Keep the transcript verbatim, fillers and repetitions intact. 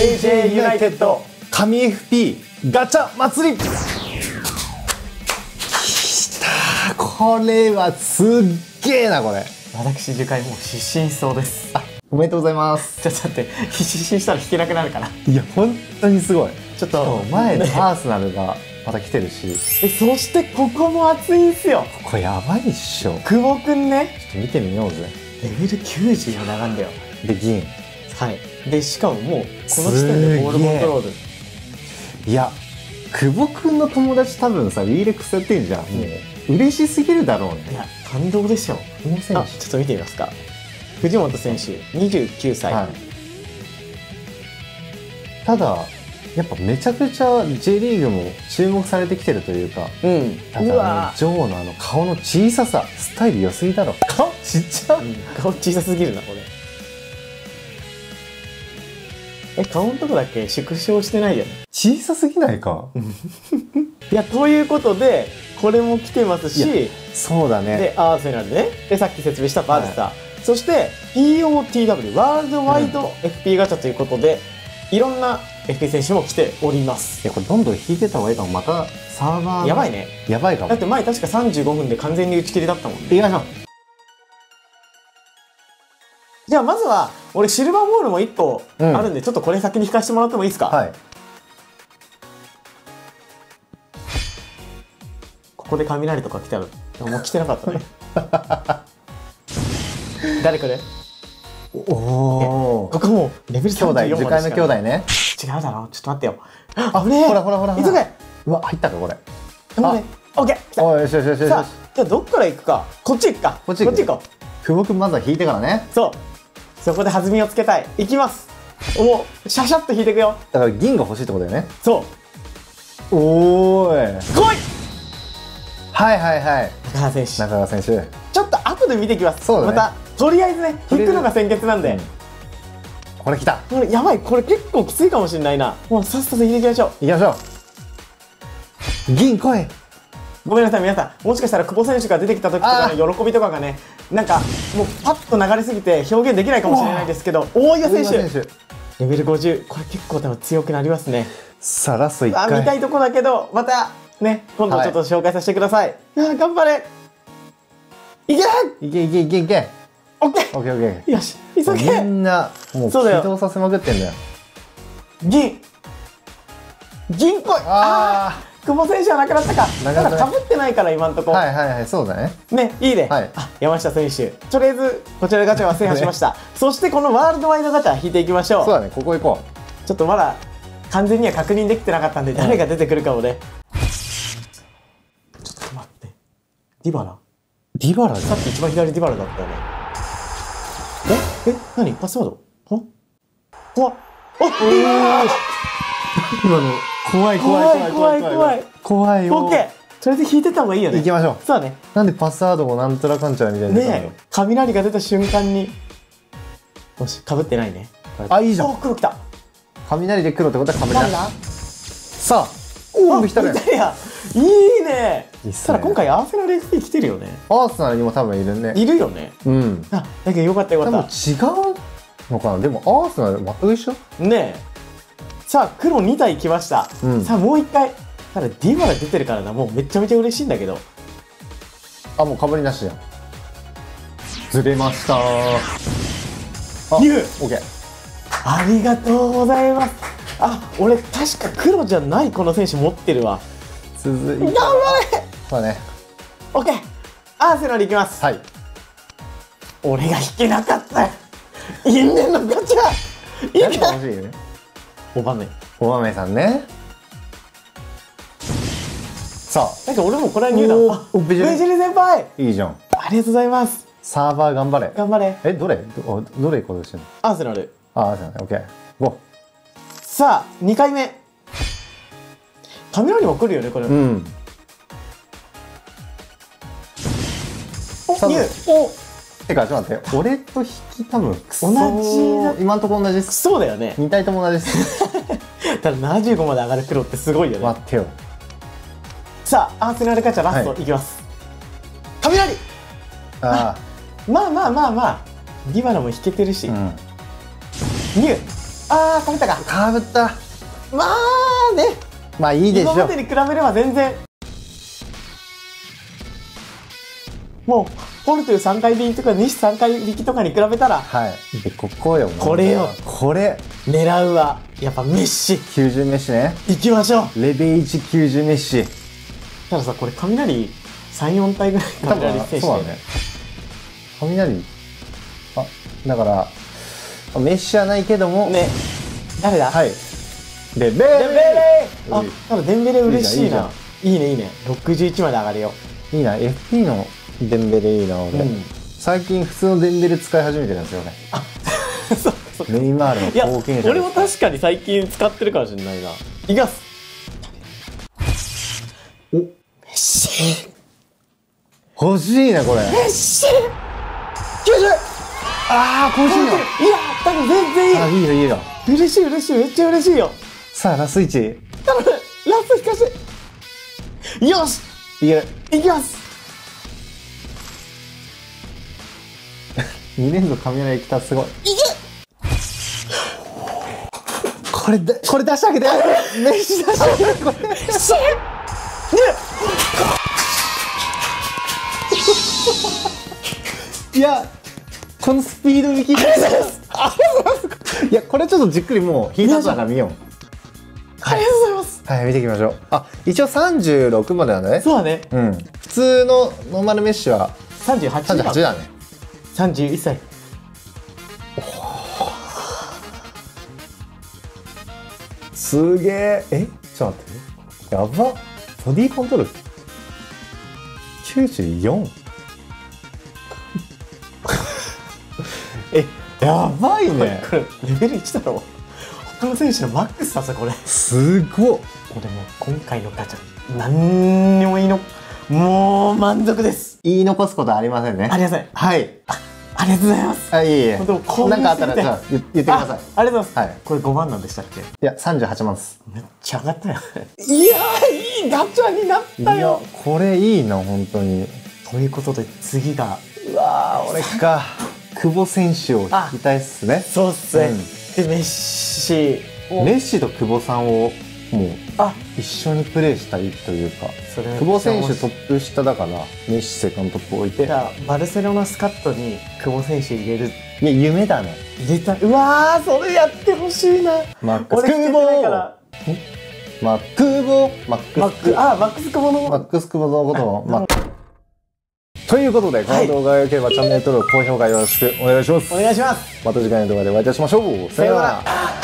ジェージェー ユナイテッド神 エフピー ガチャ祭り。きた、これはすっげえな。これ私次回もう失神しそうです。あ、おめでとうございます。ちょっと待って、失神したら弾けなくなるから。いや本当にすごい。ちょっと前のアーセナルがまた来てるし、え、そしてここも熱いんすよ。ここやばいっしょ。久保くんね、ちょっと見てみようぜ。レベルきゅうじゅうの並んだよ。で銀、はい、でしかももうこの時点でボールコントロール。いや久保くんの友達多分さ ウィーレックスやってんじゃん、うん、もう嬉しすぎるだろうね。いや感動でしょ。あ、ちょっと見てみますか。藤本選手にじゅうきゅうさい、はい、ただやっぱめちゃくちゃ J リーグも注目されてきてるというか、うん、ただね、ジョーのあの顔の小ささ、スタイル良すぎだろ。顔ちっちゃ、うん、顔小さすぎるなこれ。え、顔のとこだけ縮小してないよね。小さすぎないか。いや、ということでこれも来てますし、そうだね。でアーセナルね、でさっき説明したバルサ、はい、そして ピーオーティーダブリュー ワールドワイド エフピー ガチャということで、うん、いろんなエフピー 選手も来ております。いやこれどんどん引いてた方がいいかも。またサーバーやばいね。やばいかも。だって前確かさんじゅうごふんで完全に打ち切りだったもんね。行きましょう。じゃあまずは俺シルバーボールもいっこあるんで、うん、ちょっとこれ先に引かせてもらってもいいですか。はい、ここで雷とか来たらもう来てなかったね。誰これ。おお、ここもレベル兄弟、じゅっかいめの兄弟ね。違うだろ、ちょっと待ってよ。あ、ほらほらほら、急げ。うわ、入ったかこれ。頑張れ。オッケー。おい、よしよしよしよし。さあ、じゃあどっから行くか。こっち行くか。こっち行こう。久保君まずは引いてからね。そう。そこで弾みをつけたい。行きます。おお、シャシャッと引いていくよ。だから銀が欲しいってことだよね。そう。おーい。来い。はいはいはい。中川選手。中川選手。ちょっと後で見てきます。そうだね。またとりあえずね、引くのが先決なんで。これ来た。これやばい、これ結構きついかもしれないな。もうさっさと引いていきましょう。行きましょう。銀来い。ごめんなさい皆さん、もしかしたら久保選手が出てきた時とかの喜びとかがね、なんかもうパッと流れすぎて表現できないかもしれないですけど、大岩選手レベルごじゅう、これ結構多分強くなりますね。さあラストいっかい見たいとこだけど、またね今度ちょっと紹介させてください。いや頑張れ。いけいけいけいけいけ。オッケーオッケーオッケー。よし急げ。みんなもう起動させまくってんだよ。銀銀来い。ああ久保選手はなくなったか。だからかぶってないから今んとこ。はいはいはい、そうだね。ね、いいね。あ、山下選手とりあえずこちらのガチャは制覇しました。そしてこのワールドワイドガチャ引いていきましょう。そうだね、ここ行こう。ちょっとまだ完全には確認できてなかったんで、誰が出てくるかもね。ちょっと待って、ディバラディバラさっき一番左ディバラだったよね。え、え、なに、パスワード？は？怖っ。あ、今の怖い怖い怖い怖い怖い怖いよ。オッケー。それで引いてた方がいいよね。行きましょう。そうだね。なんでパスワードもなんとらかんちゃらみたいな。ねえ。雷が出た瞬間に、もし被ってないね。あ、いいじゃん。お、黒来た。雷で黒ってことは雷。さあ、おお来たね。いいね。ただ今回アーセナル エフピー 来てるよね。アーセナルにも多分いるね。いるよね。うん、あ、だけどよかったよかった。多分違うのかな。でもアーセナル全く一緒ね。え、さあ黒にたい来ました、うん、さあもういっかい。ただディバラ出てるからな、もうめちゃめちゃ嬉しいんだけど。あ、もうかぶりなしじゃん。ずれました。あ、ニューオッケー。ありがとうございます。あ、俺確か黒じゃないこの選手持ってるわ。続いて頑張れ。そうね。オッケー。アーセナルいきます。はい。俺が引けなかった。因縁のガチャ。いいか。楽しいよね。おばめ。おばめさんね。さあ。なんか俺もこれはニューだ。あ、ベジェル先輩。いいじゃん。ありがとうございます。サーバー頑張れ。頑張れ。え、どれ？ど、どれ行こうとしてんの？アーセナル。アーセナル。オッケー。ご。さあ、にかいめ。雷も来るよねこれ。うん。ニュー。お。てかちょっと待って、俺と引き多分同じ。今んとこ同じです。そうだよね。に体とも同じです。ただななじゅうごまで上がる黒ってすごいよね。待ってよ。さあアーセナルガチャラストいきます。雷。ああ。まあまあまあまあ。ディバラも引けてるし。ニュー。ああ、かぶったか。かぶった。まあね。まあいいでしょう。今までに比べれば全然。もうポルトゥさんかい引きとか西さんかい引きとかに比べたら、はい。でここよ。これよ。これ。狙うはやっぱメッシ。きゅうじゅうメッシね。行きましょう。レベイチきゅうじゅうメッシ。たださ、これ雷さん、よん体ぐらい雷制して。そうだね。雷。あ、だから。メッシはないけども、ね、誰だ？はい。デンベレ。あ、ただデンベレ嬉しいな。いいねいいね。ろくじゅういちまで上がるよ。いいな。エフピー のデンベレいいな俺。最近普通のデンベレ使い始めてるんですよね。あ、そうそう。ネイマールの貢献者。俺も確かに最近使ってるかもしれないな。いきます。お、メッシ。欲しいねこれ。メッシ。きゅうじゅう。ああ、これいいよ。いや、多分全然いい。あ、いいよ、いいよ。嬉しい、嬉しい、めっちゃ嬉しいよ。さあ、ラスいち。頼む、ラス引かせ。よし。いける。いきます。に連続雷来た、すごい。いけ。これ、これ出してあげて。メッシ出してあげて。これ。シュッ。ね。いや。このスピード引きです。ありがとうございます。いや、これちょっとじっくりもう引いたから見よう。ありがとうございます。はい、見ていきましょう。あ、一応さんじゅうろくまでなんだね。そうだね。うん。普通のノーマルメッシュはさんじゅうはち。さんじゅうはちだね。さんじゅういっさい。おお。すげえ。え、ちょっと待って。やば。ボディコントロール。きゅうじゅうよん。え、やばいね。これレベルいちだろ。他の選手のマックスだぞこれ。すごっ。これもう今回のガチャなんにもいいの、もう満足です。言い残すことはありませんね。ありません。はい、あ、ありがとうございます。あ、いえいえ、何かあったらじゃあ言ってください。ありがとうございます。これごまんなんでしたっけ？いやさんじゅうはちまんです。めっちゃ上がったよ。いやー、いいガチャになったよ。これいいな本当に。ということで次が、うわー、俺か久保選手を引きたいっすね。そうっすね。でメッシ、メッシと久保さんをもう一緒にプレーしたいというか、久保選手トップ下だからメッシセカンドトップ置いて、バルセロナスカットに久保選手入れる。いや夢だね。入れたい。うわー、それやってほしいな。マックス久保、マックボ、マックス、あ、マックス久保のマックス久保のことをマック。ということで、この動画が良ければチャンネル登録、高評価よろしくお願いします。お願いします。また次回の動画でお会いいたしましょう。さようなら。